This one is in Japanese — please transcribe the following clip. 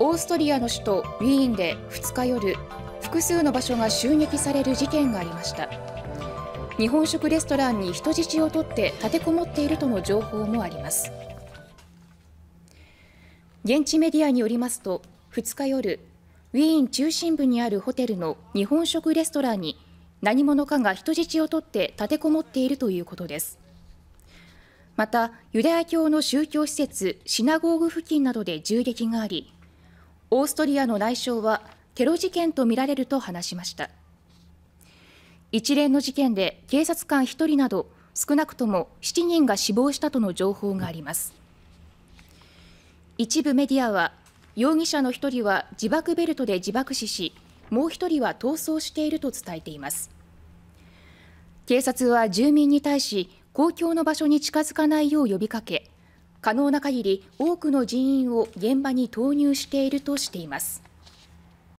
オーストリアの首都ウィーンで2日夜、複数の場所が襲撃される事件がありました。日本食レストランに人質を取って立てこもっているとの情報もあります。現地メディアによりますと、2日夜、ウィーン中心部にあるホテルの日本食レストランに何者かが人質を取って立てこもっているということです。また、ユダヤ教の宗教施設シナゴーグ付近などで銃撃があり、オーストリアの内相はテロ事件とみられると話しました。一連の事件で警察官1人など少なくとも7人が死亡したとの情報があります。一部メディアは、容疑者の1人は自爆ベルトで自爆死し、もう1人は逃走していると伝えています。警察は住民に対し、公共の場所に近づかないよう呼びかけ、可能な限り多くの人員を現場に投入しているとしています。